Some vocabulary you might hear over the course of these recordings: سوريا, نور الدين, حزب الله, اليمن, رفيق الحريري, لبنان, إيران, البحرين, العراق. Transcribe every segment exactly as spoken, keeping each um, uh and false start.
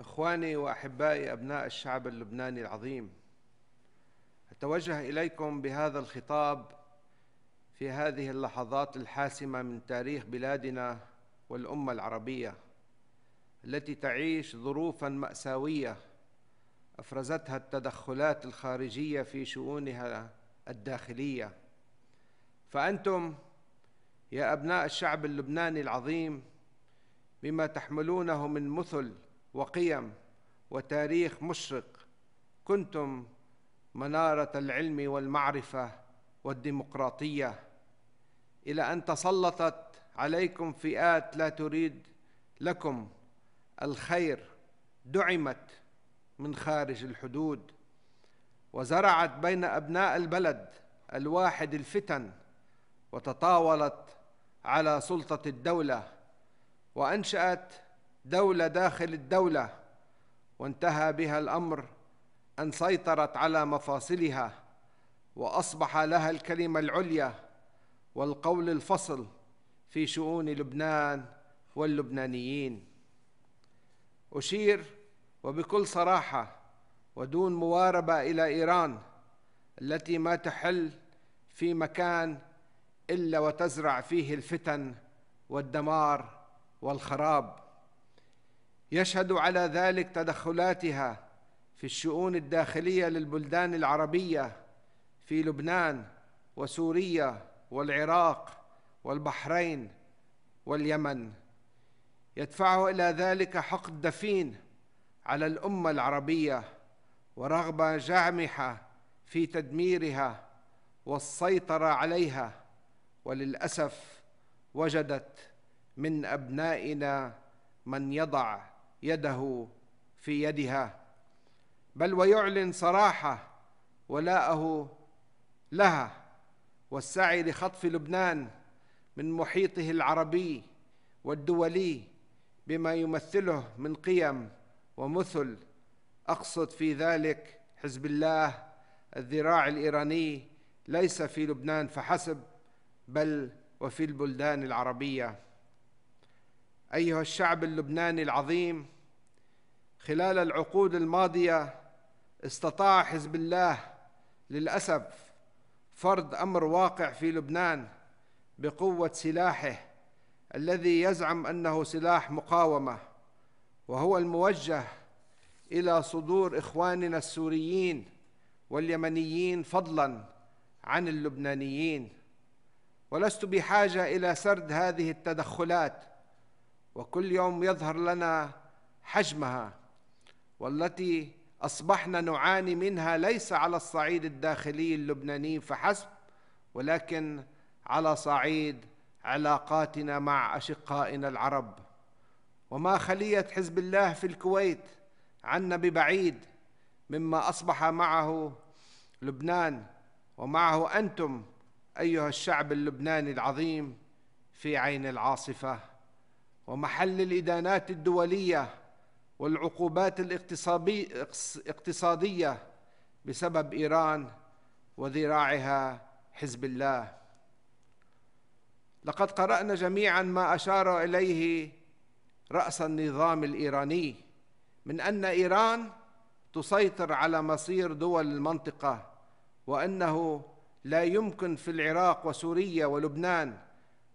إخواني وأحبائي أبناء الشعب اللبناني العظيم، أتوجه إليكم بهذا الخطاب في هذه اللحظات الحاسمة من تاريخ بلادنا والأمة العربية التي تعيش ظروفاً مأساوية أفرزتها التدخلات الخارجية في شؤونها الداخلية. فأنتم يا أبناء الشعب اللبناني العظيم بما تحملونه من مثل وقيم وتاريخ مشرق كنتم منارة العلم والمعرفة والديمقراطية، إلى أن تسلطت عليكم فئات لا تريد لكم الخير، دعمت من خارج الحدود وزرعت بين أبناء البلد الواحد الفتن، وتطاولت على سلطة الدولة وأنشأت دولة داخل الدولة، وانتهى بها الأمر أن سيطرت على مفاصلها وأصبح لها الكلمة العليا والقول الفصل في شؤون لبنان واللبنانيين. أشير وبكل صراحة ودون مواربة إلى إيران التي ما تحل في مكان إلا وتزرع فيه الفتن والدمار والخراب. يشهد على ذلك تدخلاتها في الشؤون الداخلية للبلدان العربية في لبنان وسوريا والعراق والبحرين واليمن، يدفعه إلى ذلك حقد دفين على الأمة العربية ورغبة جامحة في تدميرها والسيطرة عليها. وللأسف وجدت من أبنائنا من يضع يده في يدها، بل ويعلن صراحة ولاءه لها والسعي لخطف لبنان من محيطه العربي والدولي بما يمثله من قيم ومثل. أقصد في ذلك حزب الله الذراع الإيراني، ليس في لبنان فحسب بل وفي البلدان العربية. أيها الشعب اللبناني العظيم، خلال العقود الماضية استطاع حزب الله للأسف فرض أمر واقع في لبنان بقوة سلاحه الذي يزعم أنه سلاح مقاومة، وهو الموجه إلى صدور إخواننا السوريين واليمنيين فضلاً عن اللبنانيين. ولست بحاجة إلى سرد هذه التدخلات، وكل يوم يظهر لنا حجمها، والتي أصبحنا نعاني منها ليس على الصعيد الداخلي اللبناني فحسب، ولكن على صعيد علاقاتنا مع أشقائنا العرب. وما خلية حزب الله في الكويت عنا ببعيد مما أصبح معه لبنان ومعه أنتم أيها الشعب اللبناني العظيم في عين العاصفة ومحل الإدانات الدولية والعقوبات الاقتصادية بسبب إيران وذراعها حزب الله. لقد قرأنا جميعا ما أشار إليه رأس النظام الإيراني من أن إيران تسيطر على مصير دول المنطقة، وأنه لا يمكن في العراق وسوريا ولبنان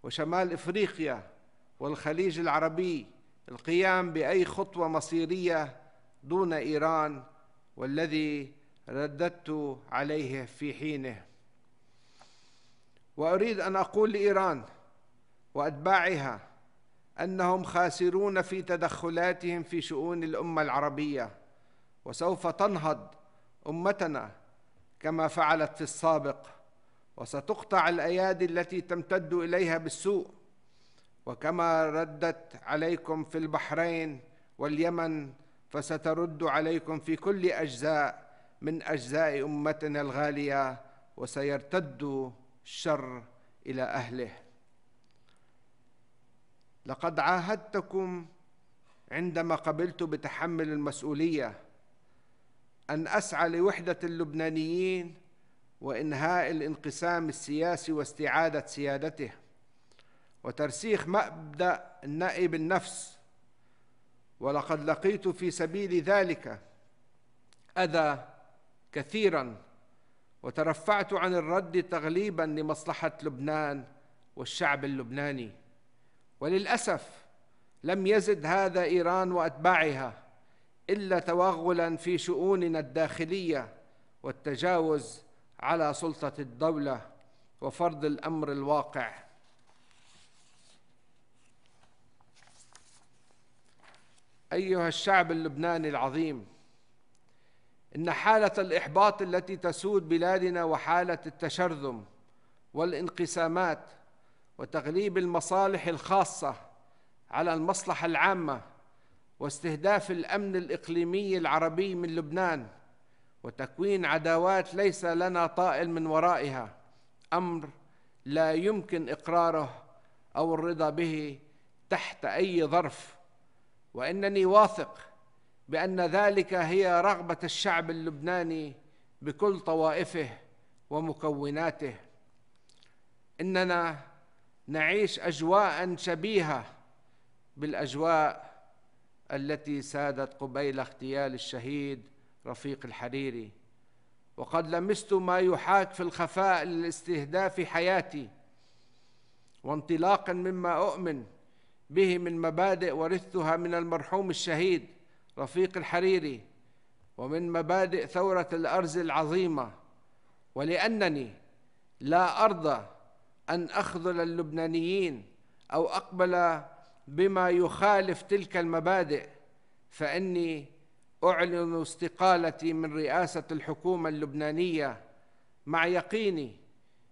وشمال إفريقيا والخليج العربي القيام بأي خطوة مصيرية دون إيران، والذي رددت عليه في حينه. وأريد أن أقول لإيران وأتباعها أنهم خاسرون في تدخلاتهم في شؤون الأمة العربية، وسوف تنهض أمتنا كما فعلت في السابق، وستقطع الأيادي التي تمتد إليها بالسوء. وكما ردت عليكم في البحرين واليمن فسترد عليكم في كل أجزاء من أجزاء أمتنا الغالية، وسيرتد الشر إلى أهله. لقد عاهدتكم عندما قبلت بتحمل المسؤولية أن أسعى لوحدة اللبنانيين وإنهاء الانقسام السياسي واستعادة سيادته وترسيخ مبدأ النائب النفس، ولقد لقيت في سبيل ذلك أذى كثيرا، وترفعت عن الرد تغليبا لمصلحة لبنان والشعب اللبناني. وللأسف لم يزد هذا إيران وأتباعها إلا توغلا في شؤوننا الداخلية والتجاوز على سلطة الدولة وفرض الأمر الواقع. أيها الشعب اللبناني العظيم، إن حالة الإحباط التي تسود بلادنا وحالة التشرذم والانقسامات وتغليب المصالح الخاصة على المصلحة العامة واستهداف الأمن الإقليمي العربي من لبنان وتكوين عداوات ليس لنا طائل من ورائها أمر لا يمكن إقراره أو الرضا به تحت أي ظرف، وإنني واثق بأن ذلك هي رغبة الشعب اللبناني بكل طوائفه ومكوناته. إننا نعيش أجواء شبيهة بالأجواء التي سادت قبيل اغتيال الشهيد رفيق الحريري، وقد لمست ما يحاك في الخفاء للاستهداف حياتي، وانطلاقا مما أؤمن به من مبادئ ورثتها من المرحوم الشهيد رفيق الحريري ومن مبادئ ثورة الأرز العظيمة، ولأنني لا أرضى أن أخذل اللبنانيين أو أقبل بما يخالف تلك المبادئ، فإني أعلن استقالتي من رئاسة الحكومة اللبنانية مع يقيني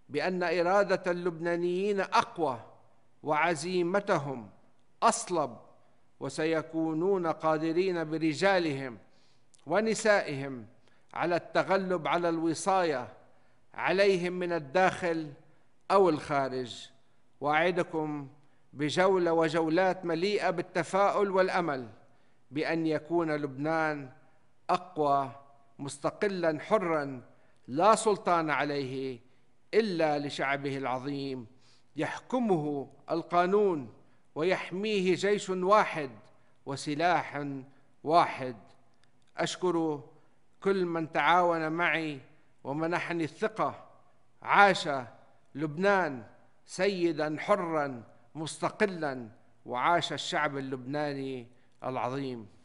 بأن إرادة اللبنانيين أقوى وعزيمتهم أصلب، وسيكونون قادرين برجالهم ونسائهم على التغلب على الوصاية عليهم من الداخل أو الخارج. وأعدكم بجولة وجولات مليئة بالتفاؤل والأمل بأن يكون لبنان أقوى، مستقلاً حراً لا سلطان عليه إلا لشعبه العظيم، يحكمه القانون ويحميه جيش واحد وسلاح واحد. أشكر كل من تعاون معي ومنحني الثقة. عاش لبنان سيداً حراً مستقلاً، وعاش الشعب اللبناني العظيم.